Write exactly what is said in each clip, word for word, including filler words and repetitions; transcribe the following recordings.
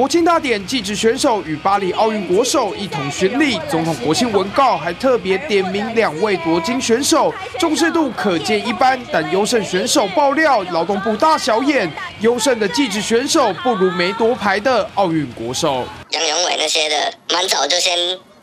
国庆大典，技职选手与巴黎奥运国手一同巡礼。总统国庆文告还特别点名两位夺金选手，重视度可见一斑。但优胜选手爆料，劳动部大小眼，优胜的技职选手不如没夺牌的奥运国手。杨永伟那些的，蛮早就先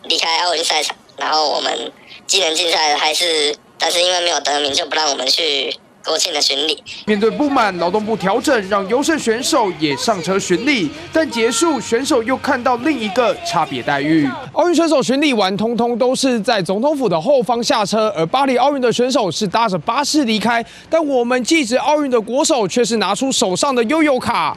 离开奥运赛场，然后我们技能竞赛还是，但是因为没有得名，就不让我们去 国庆的巡礼，面对不满，劳动部调整，让优胜选手也上车巡礼。但结束，选手又看到另一个差别待遇。奥运选手巡礼完，通通都是在总统府的后方下车；而巴黎奥运的选手是搭着巴士离开。但我们技职奥运的国手却是拿出手上的悠游卡，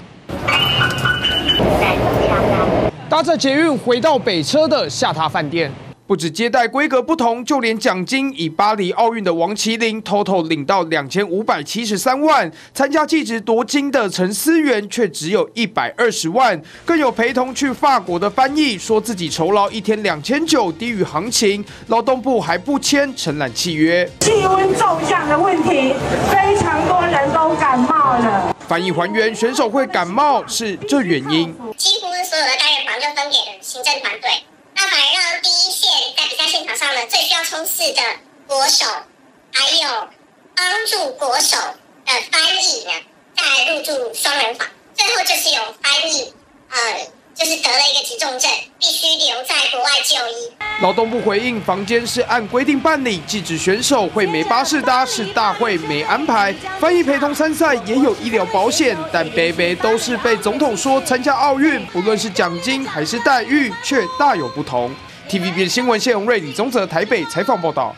搭着捷运回到北车的下榻饭店。 不止接待规格不同，就连奖金，以巴黎奥运的王麒麟 ，total 领到两千五百七十三万；参加技职夺金的陈思源却只有一百二十万。更有陪同去法国的翻译，说自己酬劳一天两千九，低于行情。劳动部还不签承揽契约。气温骤降的问题，非常多人都感冒了。翻译还原，选手会感冒是这原因。几乎所有的单元房就分给了行政团队。 那么让第一线在比赛现场上呢，最需要冲刺的国手，还有帮助国手的翻译呢，再入驻双人房。最后就是有翻译，呃，就是得了一个急重症，必须留在国外就医。劳动部回应，房间是按规定办理，技职选手会没巴士搭，是大会没安排。翻译陪同参赛也有医疗保险，但北北都是被总统说参加奥运，不论是奖金还是待遇，却大有不同。T V B 新闻谢宏瑞、李宗泽台北采访报道。